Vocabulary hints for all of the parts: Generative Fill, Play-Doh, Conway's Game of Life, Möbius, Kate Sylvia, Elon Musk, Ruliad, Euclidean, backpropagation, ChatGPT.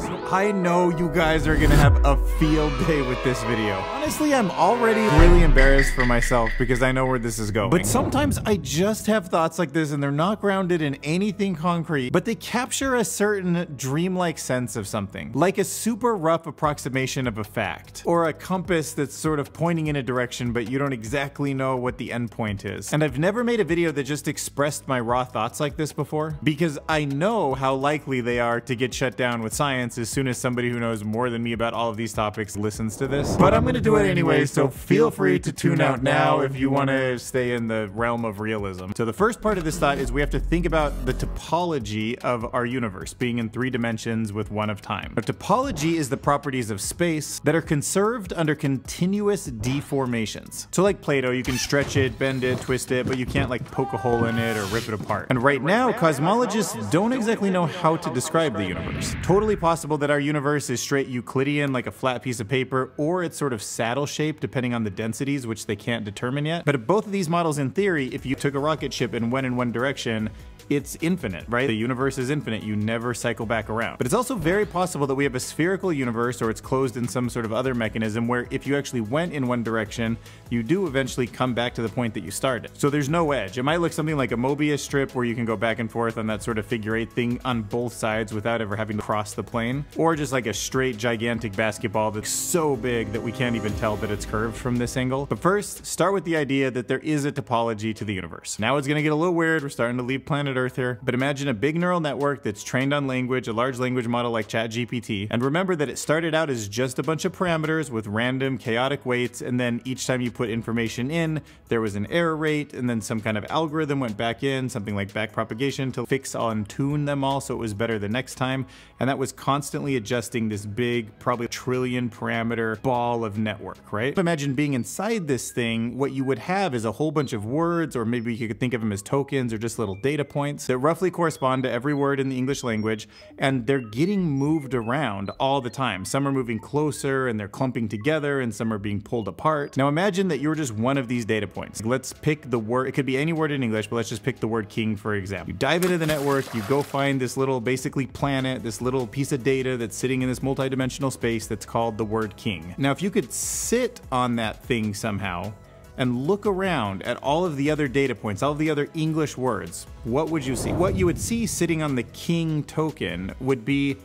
I know you guys are gonna have a field day with this video. Honestly, I'm already really embarrassed for myself because I know where this is going. But sometimes I just have thoughts like this and they're not grounded in anything concrete, but they capture a certain dreamlike sense of something, like a super rough approximation of a fact, or a compass that's sort of pointing in a direction, but you don't exactly know what the end point is. And I've never made a video that just expressed my raw thoughts like this before, because I know how likely they are to get shut down with science as soon as somebody who knows more than me about all of these topics listens to this. But I'm gonna do it anyway, so feel free to tune out now if you wanna stay in the realm of realism. So the first part of this thought is we have to think about the topology of our universe being in 3 dimensions with 1 of time. Now, topology is the properties of space that are conserved under continuous deformations. So like Play-Doh, you can stretch it, bend it, twist it, but you can't like poke a hole in it or rip it apart. And right now, cosmologists don't exactly know how to describe the universe. Totally possible that our universe is straight Euclidean, like a flat piece of paper, or it's sort of saddle shaped depending on the densities, which they can't determine yet. But both of these models, in theory, if you took a rocket ship and went in 1 direction, it's infinite, right? The universe is infinite. You never cycle back around. But it's also very possible that we have a spherical universe, or it's closed in some sort of other mechanism where if you actually went in 1 direction, you do eventually come back to the point that you started. So there's no edge. It might look something like a Möbius strip where you can go back and forth on that sort of figure 8 thing on both sides without ever having to cross the plane, or just like a straight gigantic basketball that's so big that we can't even tell that it's curved from this angle. But first, start with the idea that there is a topology to the universe. Now it's gonna get a little weird. We're starting to leave planet Earth here, but imagine a big neural network that's trained on language, a large language model like ChatGPT, and remember that it started out as just a bunch of parameters with random chaotic weights, and then each time you put information in, there was an error rate, and then some kind of algorithm went back in, something like backpropagation, to fix and tune them all so it was better the next time, and that was constantly adjusting this big, probably trillion parameter ball of network, right? Imagine being inside this thing. What you would have is a whole bunch of words, or maybe you could think of them as tokens or just little data points that roughly correspond to every word in the English language, and they're getting moved around all the time. Some are moving closer and they're clumping together, and some are being pulled apart. Now imagine that you're just one of these data points. Let's pick the word. It could be any word in English, but let's just pick the word king, for example. You dive into the network, you go find this little basically planet, this little piece of data that's sitting in this multidimensional space that's called the word king. Now, if you could sit on that thing somehow and look around at all of the other data points, all of the other English words, what would you see? What you would see sitting on the king token would be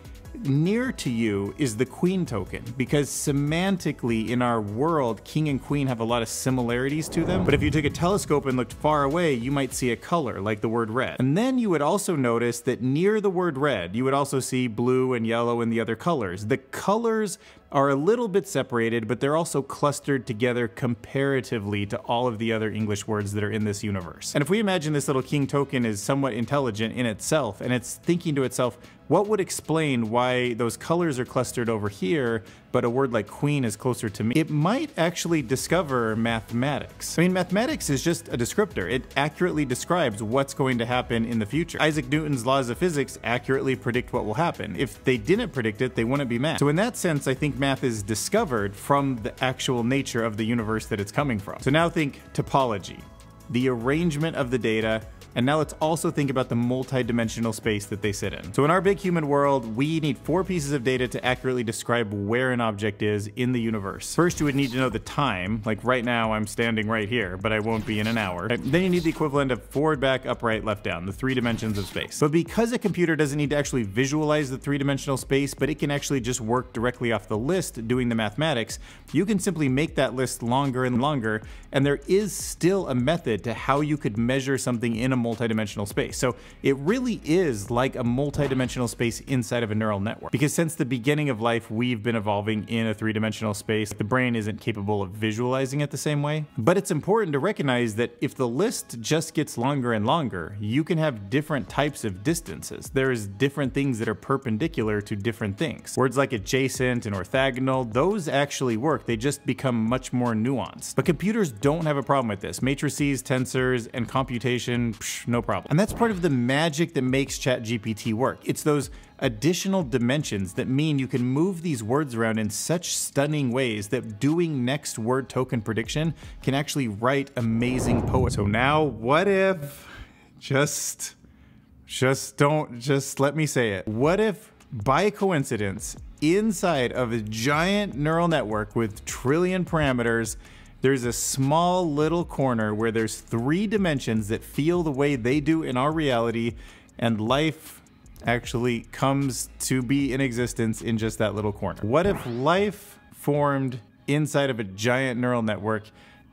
near to you is the queen token, because semantically in our world, king and queen have a lot of similarities to them. But if you took a telescope and looked far away, you might see a color like the word red. And then you would also notice that near the word red, you would also see blue and yellow and the other colors. The colors are a little bit separated, but they're also clustered together comparatively to all of the other English words that are in this universe. And if we imagine this little king token is somewhat intelligent in itself, and it's thinking to itself, what would explain why those colors are clustered over here, but a word like queen is closer to me? It might actually discover mathematics. I mean, mathematics is just a descriptor. It accurately describes what's going to happen in the future. Isaac Newton's laws of physics accurately predict what will happen. If they didn't predict it, they wouldn't be math. So in that sense, I think math is discovered from the actual nature of the universe that it's coming from. So now think topology, the arrangement of the data, and now let's also think about the multi-dimensional space that they sit in. So in our big human world, we need 4 pieces of data to accurately describe where an object is in the universe. First, you would need to know the time. Like right now, I'm standing right here, but I won't be in an hour. Right? Then you need the equivalent of forward, back, up, right, left, down, the 3 dimensions of space. But because a computer doesn't need to actually visualize the 3-dimensional space, but it can actually just work directly off the list doing the mathematics, you can simply make that list longer and longer. And there is still a method to how you could measure something in a multidimensional space. So it really is like a multidimensional space inside of a neural network, because since the beginning of life, we've been evolving in a 3-dimensional space. The brain isn't capable of visualizing it the same way, but it's important to recognize that if the list just gets longer and longer, you can have different types of distances. There's different things that are perpendicular to different things. Words like adjacent and orthogonal, those actually work. They just become much more nuanced. But computers don't have a problem with this. Matrices, tensors, and computation, no problem. And that's part of the magic that makes ChatGPT work. It's those additional dimensions that mean you can move these words around in such stunning ways that doing next word token prediction can actually write amazing poetry. So now, what if, just let me say it. What if by coincidence, inside of a giant neural network with trillion parameters, there's a small little corner where there's three dimensions that feel the way they do in our reality, and life actually comes to be in existence in just that little corner. What if life formed inside of a giant neural network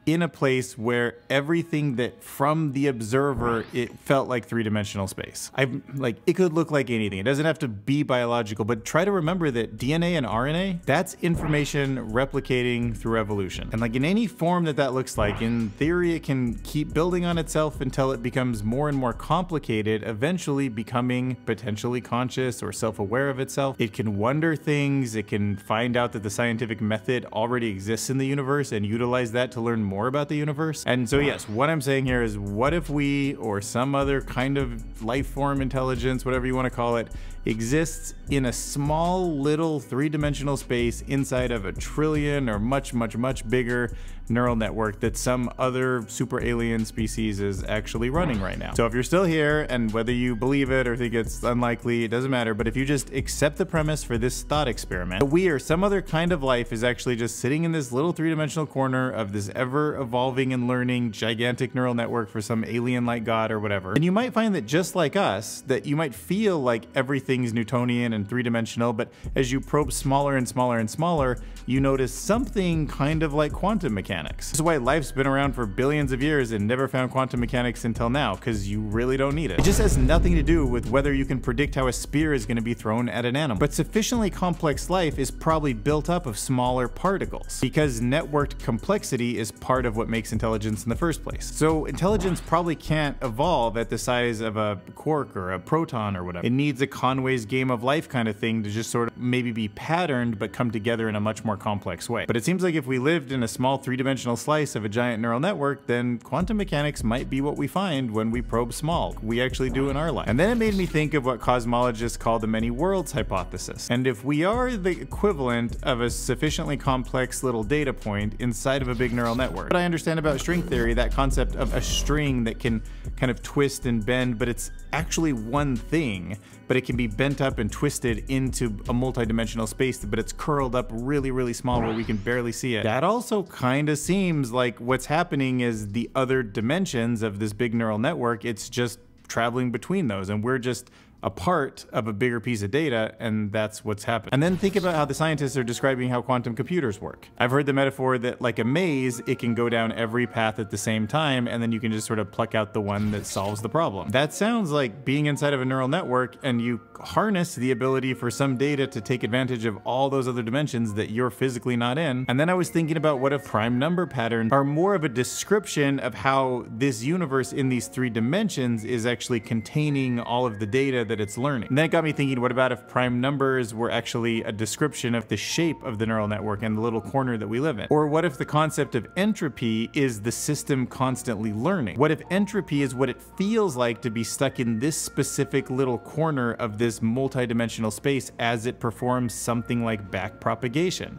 in a place where everything that from the observer, it felt like three-dimensional space? It could look like anything. It doesn't have to be biological, but try to remember that DNA and RNA, that's information replicating through evolution. And like in any form that that looks like, in theory, it can keep building on itself until it becomes more and more complicated, eventually becoming potentially conscious or self-aware of itself. It can wonder things. It can find out that the scientific method already exists in the universe and utilize that to learn more about the universe. And so yes, what I'm saying here is, what if we, or some other kind of life form, intelligence, whatever you want to call it, exists in a small little three-dimensional space inside of a trillion or much, much, much bigger neural network that some other super alien species is actually running right now? So if you're still here, and whether you believe it or think it's unlikely, it doesn't matter, but if you just accept the premise for this thought experiment, we or some other kind of life is actually just sitting in this little three-dimensional corner of this ever-evolving and learning gigantic neural network for some alien-like god or whatever, and you might find that just like us, that you might feel like everything's Newtonian and three-dimensional, but as you probe smaller and smaller and smaller, you notice something kind of like quantum mechanics. This is why life's been around for billions of years and never found quantum mechanics until now, because you really don't need it. It just has nothing to do with whether you can predict how a spear is going to be thrown at an animal. But sufficiently complex life is probably built up of smaller particles, because networked complexity is part of what makes intelligence in the first place. So intelligence probably can't evolve at the size of a quark or a proton or whatever. It needs a Conway's Game of Life kind of thing to just sort of maybe be patterned but come together in a much more complex way. But it seems like if we lived in a small three-dimensional slice of a giant neural network, then quantum mechanics might be what we find when we probe small. We actually do in our life. And then it made me think of what cosmologists call the many worlds hypothesis. And if we are the equivalent of a sufficiently complex little data point inside of a big neural network. What I understand about string theory, that concept of a string that can kind of twist and bend, but it's actually one thing, but it can be bent up and twisted into a multi-dimensional space, but it's curled up really, really small where we can barely see it. That also kind of seems like what's happening is the other dimensions of this big neural network, it's just traveling between those, and we're just a part of a bigger piece of data, and that's what's happening. And then think about how the scientists are describing how quantum computers work. I've heard the metaphor that like a maze, it can go down every path at the same time, and then you can just sort of pluck out the one that solves the problem. That sounds like being inside of a neural network, and you harness the ability for some data to take advantage of all those other dimensions that you're physically not in. And then I was thinking about what if prime number patterns are more of a description of how this universe in these three dimensions is actually containing all of the data that it's learning. And then it got me thinking, what about if prime numbers were actually a description of the shape of the neural network and the little corner that we live in? Or what if the concept of entropy is the system constantly learning? What if entropy is what it feels like to be stuck in this specific little corner of this multi-dimensional space as it performs something like backpropagation?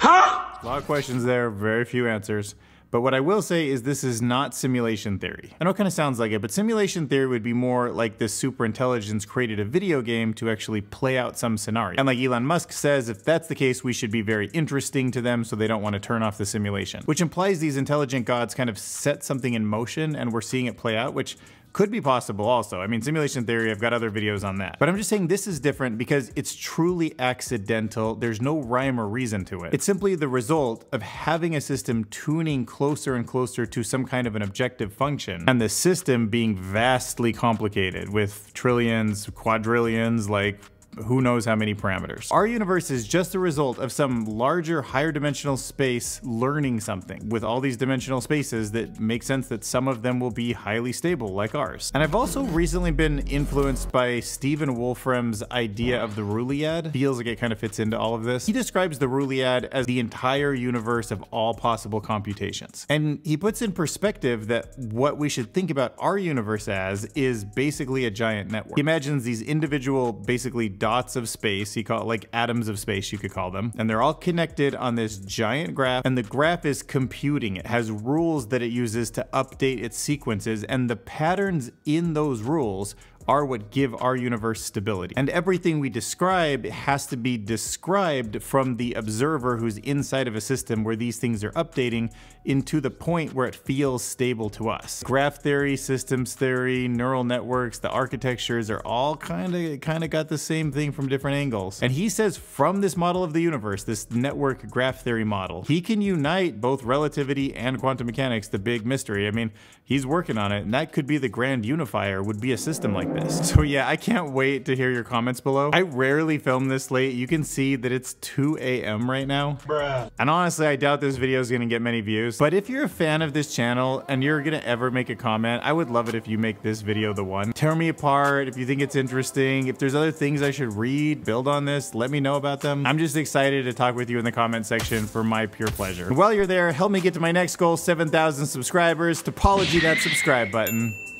Huh? A lot of questions there, very few answers. But what I will say is this is not simulation theory. I know it kind of sounds like it, but simulation theory would be more like this superintelligence created a video game to actually play out some scenario. And like Elon Musk says, if that's the case, we should be very interesting to them so they don't want to turn off the simulation, which implies these intelligent gods kind of set something in motion and we're seeing it play out, which could be possible also. I mean, simulation theory, I've got other videos on that. But I'm just saying this is different because it's truly accidental. There's no rhyme or reason to it. It's simply the result of having a system tuning closer and closer to some kind of an objective function, and the system being vastly complicated with trillions, quadrillions, like who knows how many parameters. Our universe is just a result of some larger, higher dimensional space learning something with all these dimensional spaces that make sense that some of them will be highly stable like ours. And I've also recently been influenced by Stephen Wolfram's idea of the Ruliad. Feels like it kind of fits into all of this. He describes the Ruliad as the entire universe of all possible computations. And he puts in perspective that what we should think about our universe as is basically a giant network. He imagines these individual, basically dots of space, he called like atoms of space, you could call them, and they're all connected on this giant graph, and the graph is computing. It has rules that it uses to update its sequences, and the patterns in those rules are what give our universe stability. And everything we describe has to be described from the observer who's inside of a system where these things are updating into the point where it feels stable to us. Graph theory, systems theory, neural networks, the architectures are all kind of got the same thing from different angles. And he says from this model of the universe, this network graph theory model, he can unite both relativity and quantum mechanics, the big mystery. I mean, he's working on it, and that could be the grand unifier, would be a system like this. So yeah, I can't wait to hear your comments below. I rarely film this late. You can see that it's 2 a.m. right now. Bruh. And honestly, I doubt this video is gonna get many views, but if you're a fan of this channel and you're gonna ever make a comment, I would love it if you make this video the one. Tear me apart if you think it's interesting. If there's other things I should read, build on this, let me know about them. I'm just excited to talk with you in the comment section for my pure pleasure. And while you're there, help me get to my next goal, 7,000 subscribers. Topology that subscribe button.